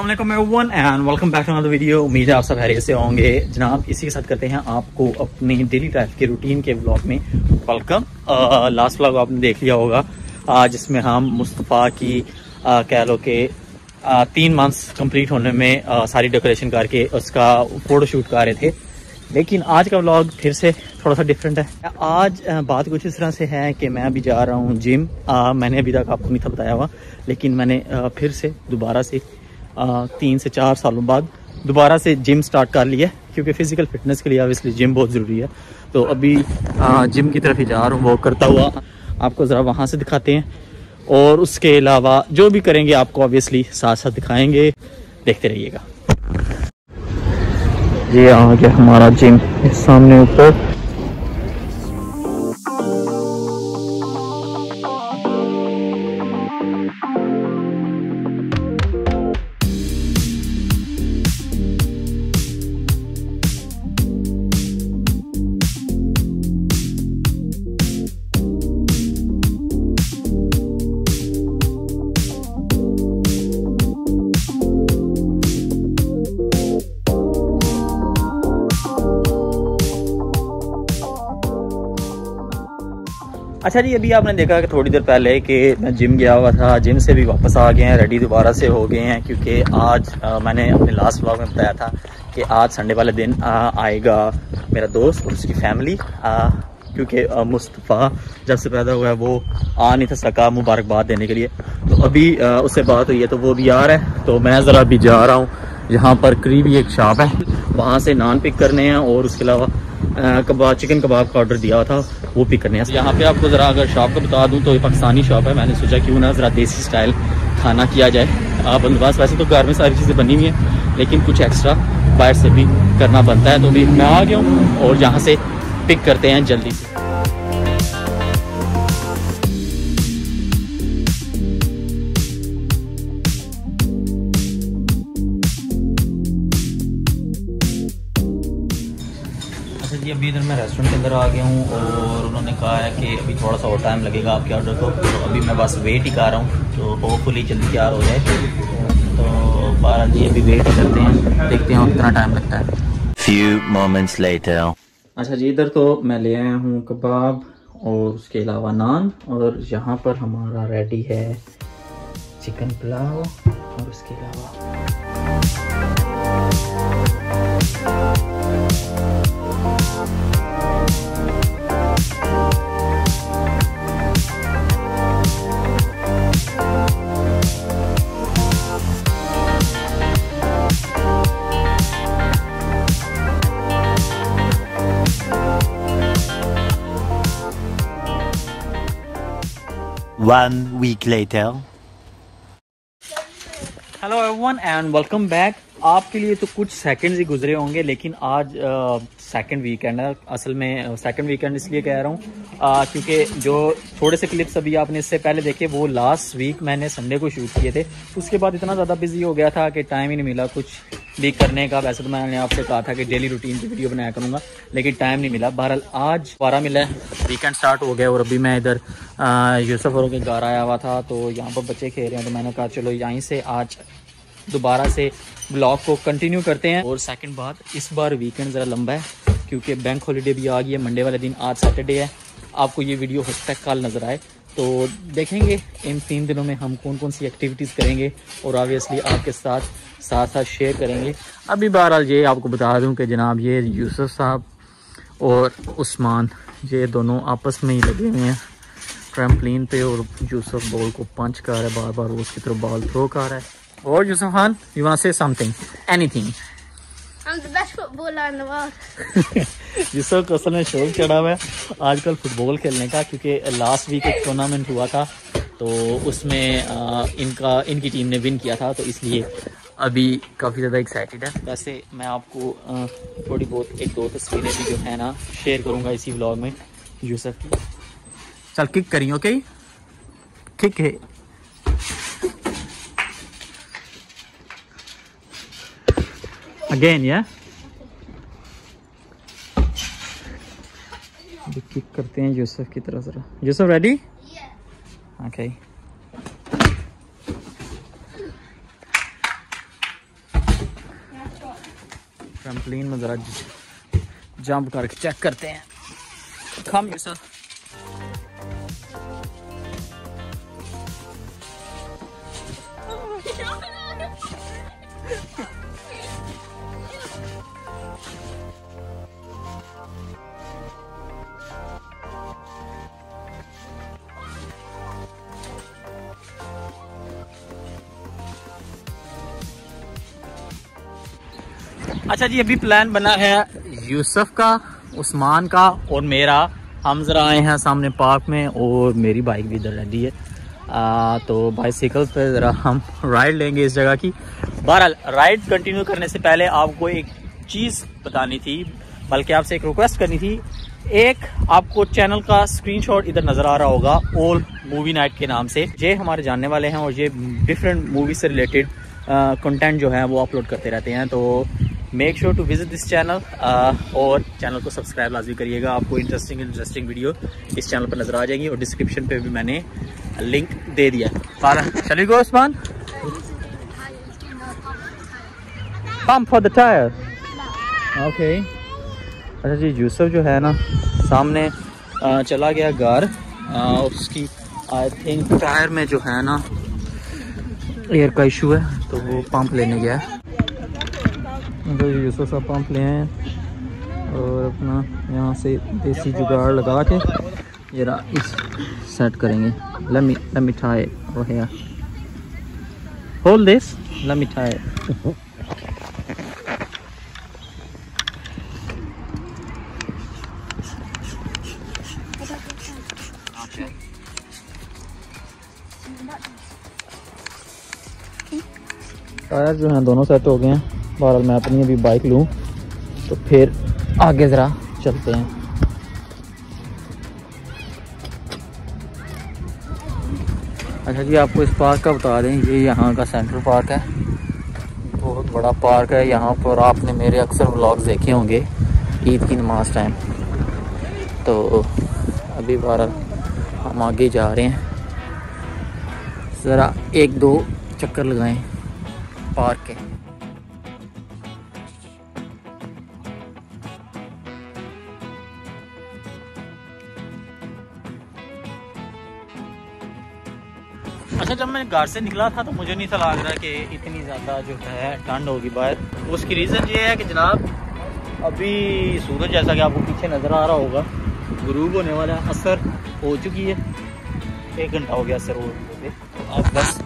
अस्सलाम everyone and welcome back to another video. उम्मीद है आप सब खैरियत से होंगे। जनाब इसी के साथ करते हैं आपको अपनी डेली लाइफ के रूटीन के व्लॉग में वेलकम। लास्ट व्लॉग आपने देख लिया होगा जिसमें हम मुस्तफ़ा की कह लो के 3 मंथ्स कंप्लीट होने में सारी डेकोरेशन करके उसका फोटोशूट कर रहे थे। लेकिन आज का व्लॉग फिर से थोड़ा सा डिफरेंट है। आज बात कुछ इस तरह से है कि मैं अभी जा रहा हूँ जिम। मैंने अभी तक आपको नहीं था बताया हुआ, लेकिन मैंने फिर से दोबारा से 3 से 4 सालों बाद दोबारा से जिम स्टार्ट कर लिया, क्योंकि फ़िज़िकल फिटनेस के लिए ऑब्वियसली जिम बहुत ज़रूरी है। तो अभी जिम की तरफ ही जा रहा हूँ, वॉक करता हुआ आपको ज़रा वहाँ से दिखाते हैं। और उसके अलावा जो भी करेंगे आपको ऑब्वियसली साथ साथ दिखाएँगे, देखते रहिएगा। ये आ गया हमारा जिम सामने ऊपर। अच्छा जी, अभी आपने देखा कि थोड़ी देर पहले कि मैं जिम गया हुआ था, जिम से भी वापस आ गए हैं, रेडी दोबारा से हो गए हैं। क्योंकि आज मैंने अपने लास्ट व्लॉग में बताया था कि आज संडे वाले दिन आएगा मेरा दोस्त और उसकी फैमिली, क्योंकि मुस्तफ़ा जब से पैदा हुआ है वो आ नहीं था सका मुबारकबाद देने के लिए। तो अभी उससे बात हुई है तो वो भी आ रहा है। तो मैं ज़रा अभी जा रहा हूँ, यहाँ पर करीबी एक शॉप है, वहाँ से नान पिक करने हैं और उसके अलावा कबाब, चिकन कबाब का ऑर्डर दिया था वो पिक करने हैं। यहाँ पे आपको ज़रा अगर शॉप का बता दूँ तो ये पाकिस्तानी शॉप है। मैंने सोचा क्यों ना ज़रा देसी स्टाइल खाना किया जाए। बंदोबस्त वैसे तो घर में सारी चीज़ें बनी हुई हैं, लेकिन कुछ एक्स्ट्रा बाहर से भी करना बनता है। तो भी मैं आ गया हूँ और यहाँ से पिक करते हैं जल्दी से। अभी इधर मैं रेस्टोरेंट के अंदर आ गया हूँ और उन्होंने कहा है कि अभी थोड़ा सा और टाइम लगेगा आपके ऑर्डर को। तो अभी मैं बस वेट ही कर रहा हूँ, तो होपफुली जल्दी तैयार हो जाए। तो 12 जी अभी वेट करते हैं, देखते हैं कितना टाइम लगता है। Few moments later. अच्छा जी, इधर तो मैं ले आया हूँ कबाब और उसके अलावा नान, और यहाँ पर हमारा रेडी है चिकन पुलाव और उसके अलावा One week later. Hello everyone and welcome back. आपके लिए तो कुछ सेकंड्स ही गुजरे होंगे, लेकिन आज सेकंड वीकेंड है। असल में सेकंड वीकेंड इसलिए कह रहा हूँ क्योंकि जो थोड़े से क्लिप्स अभी आपने इससे पहले देखे वो लास्ट वीक मैंने संडे को शूट किए थे। उसके बाद इतना ज़्यादा बिजी हो गया था कि टाइम ही नहीं मिला कुछ भी करने का। वैसे तो मैंने आपसे कहा था कि डेली रूटीन की वीडियो बनाया करूँगा, लेकिन टाइम नहीं मिला। बहरहाल आज दोबारा मिला, वीकेंड स्टार्ट हो गया। और अभी मैं इधर यूसुफ और के घर आया हुआ था, तो यहाँ पर बच्चे खेल रहे हैं। तो मैंने कहा चलो यहीं से आज दोबारा से ब्लॉग को कंटिन्यू करते हैं। और सेकंड बात, इस बार वीकेंड ज़रा लंबा है क्योंकि बैंक हॉलीडे भी आ गई है मंडे वाले दिन। आज सैटरडे है, आपको ये वीडियो हो सकता है कल नज़र आए। तो देखेंगे इन 3 दिनों में हम कौन कौन सी एक्टिविटीज़ करेंगे और ऑब्वियसली आपके साथ शेयर करेंगे। अभी बहरहाल ये आपको बता दूं कि जनाब ये यूसुफ साहब और उस्मान ये दोनों आपस में ही लगे हुए हैं ट्रैम्पलिन पे, और यूसुफ बॉल को पंच कर रहा है बार बार, वो उसकी तरफ बॉल थ्रो कर रहा है। Or Yousuf Khan, you want to say something? Anything? I'm the best footballer in the world. Yousuf को असल में शौक चढ़ा हुआ है आजकल फुटबॉल खेलने का, क्योंकि लास्ट वीक एक टूर्नामेंट हुआ था तो उसमें इनकी टीम ने विन किया था, तो इसलिए अभी काफ़ी ज़्यादा एक्साइटेड है। वैसे मैं आपको थोड़ी बहुत 1-2 तस्वीरें भी जो है ना शेयर करूँगा इसी व्लॉग में यूसुफ की। चल किक करिए, ओके किक है। Again, yeah? अभी किक करते हैं यूसुफ की तरफ जरा। Yusuf ready? Yeah. Okay. Trampoline में ज़रा जंप करके चेक करते हैं। कम यूसुफ, अच्छा जी अभी प्लान बना है यूसुफ का, उस्मान का और मेरा। हम ज़रा आए हैं सामने पार्क में और मेरी बाइक भी इधर रेडी है, तो बाइसिकल पर ज़रा हम राइड लेंगे इस जगह की। बहरहाल राइड कंटिन्यू करने से पहले आपको एक चीज़ बतानी थी, बल्कि आपसे एक रिक्वेस्ट करनी थी। एक आपको चैनल का स्क्रीनशॉट इधर नज़र आ रहा होगा ALH मूवी नाइट के नाम से, ये हमारे जानने वाले हैं और ये डिफरेंट मूवी से रिलेटेड कंटेंट जो है वो अपलोड करते रहते हैं। तो make sure to visit this channel और चैनल को सब्सक्राइब लाजमी करिएगा। आपको इंटरेस्टिंग वीडियो इस चैनल पर नज़र आ जाएगी और डिस्क्रिप्शन पे भी मैंने लिंक दे दिया। चलिए go Usman, pump for the tyre. Okay अच्छा जी यूसुफ जो है ना सामने चला गया घर, उसकी आई थिंक टायर में जो है ना एयर का इशू है तो वो पंप लेने गया है। यूसुफ साहब पंप ले आए और अपना यहाँ से देसी जुगाड़ लगा के जरा इस सेट करेंगे। let me try it over here. Hold this. Let me try it. Okay. Tyre जो हैं दोनों सेट हो गए हैं। बहरहाल मैं अपनी अभी बाइक लूँ तो फिर आगे ज़रा चलते हैं। अच्छा जी आपको इस पार्क का बता दें, ये यहाँ का सेंट्रल पार्क है, बहुत बड़ा पार्क है। यहाँ पर आपने मेरे अक्सर व्लॉग्स देखे होंगे ईद की नमाज टाइम। तो अभी बहरहाल हम आगे जा रहे हैं, ज़रा एक दो चक्कर लगाएं पार्क के। अच्छा जब मैं घर से निकला था तो मुझे नहीं था लग रहा कि इतनी ज़्यादा जो है ठंड होगी बाहर। उसकी रीज़न ये है कि जनाब अभी सूरज जैसा कि आपको पीछे नज़र आ रहा होगा गुरूब होने वाला है, असर हो चुकी है, 1 घंटा हो गया असर होने पे, तो अब बस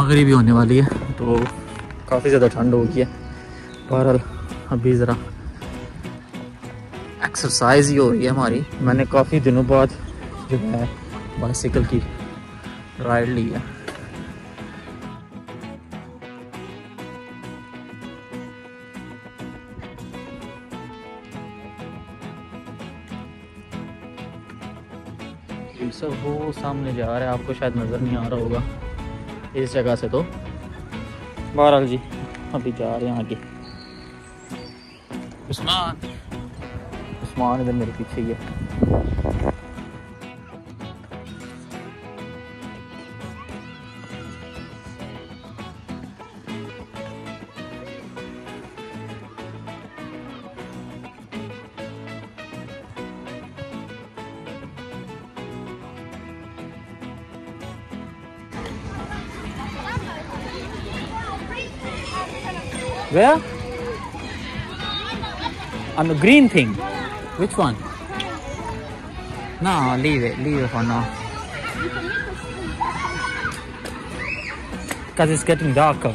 मगरिब होने वाली है तो काफ़ी ज़्यादा ठंड हो गई है। बहरहाल अभी ज़रा एक्सरसाइज ही हो रही है हमारी। मैंने काफ़ी दिनों बाद जो है बाइसिकल की राइड लिया। यूसुफ वो सामने जा रहा है, आपको शायद नज़र नहीं आ रहा होगा इस जगह से। तो बहरहाल जी अभी जा रहे हैं आगे। उस्मान इधर मेरे पीछे ही है। Where? On the green thing. Which one? No, leave it for now. Because it's getting darker.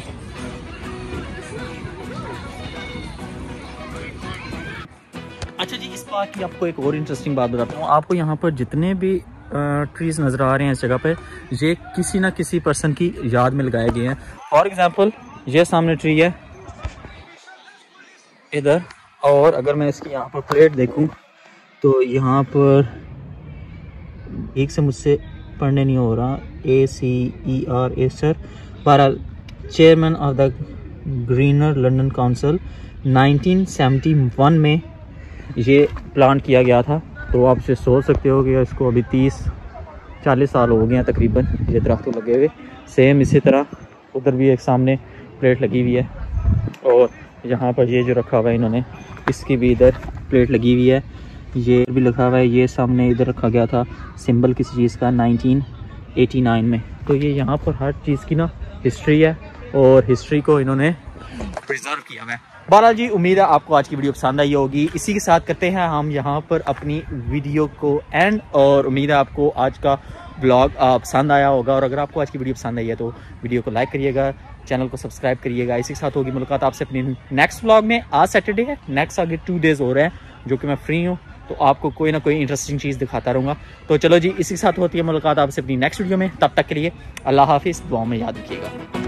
अच्छा जी इस पार्क की आपको एक और इंटरेस्टिंग बात बताता हूँ। आपको यहाँ पर जितने भी ट्रीज नज़र आ रहे हैं इस जगह पे, ये किसी ना किसी पर्सन की याद में लगाए गए हैं। फॉर एग्जाम्पल ये सामने ट्री है इधर, और अगर मैं इसकी यहाँ पर प्लेट देखूं तो यहाँ पर एक से मुझसे पढ़ने नहीं हो रहा, ACER सर। बहरहाल chairman of the greener London council 1971 में ये प्लांट किया गया था। तो आप से सोच सकते हो कि इसको अभी 30-40 साल हो गए हैं तकरीबन ये दरख्त लगे हुए। सेम इसी तरह उधर भी एक सामने प्लेट लगी हुई है और यहाँ पर ये जो रखा हुआ है इन्होंने, इसकी भी इधर प्लेट लगी हुई है, ये भी लिखा हुआ है, ये सामने इधर रखा गया था सिंबल किसी चीज़ का 1989 में। तो ये यहाँ पर हर चीज़ की ना हिस्ट्री है और हिस्ट्री को इन्होंने प्रिजर्व किया हुआ है। बहरहाल जी, उम्मीद है आपको आज की वीडियो पसंद आई होगी। इसी के साथ करते हैं हम यहाँ पर अपनी वीडियो को एंड, और उम्मीद है आपको आज का ब्लॉग पसंद आया होगा। और अगर आपको आज की वीडियो पसंद आई है तो वीडियो को लाइक करिएगा, चैनल को सब्सक्राइब करिएगा। इसी के साथ होगी मुलाकात आपसे अपनी नेक्स्ट ब्लॉग में। आज सैटरडे है, नेक्स्ट आगे 2 डेज़ हो रहे हैं जो कि मैं फ्री हूँ, तो आपको कोई ना कोई इंटरेस्टिंग चीज़ दिखाता रहूँगा। तो चलो जी, इसी के साथ होती है मुलाकात आपसे अपनी नेक्स्ट वीडियो में। तब तक के लिए अल्लाह हाफिज़, दुआ में याद रखिएगा।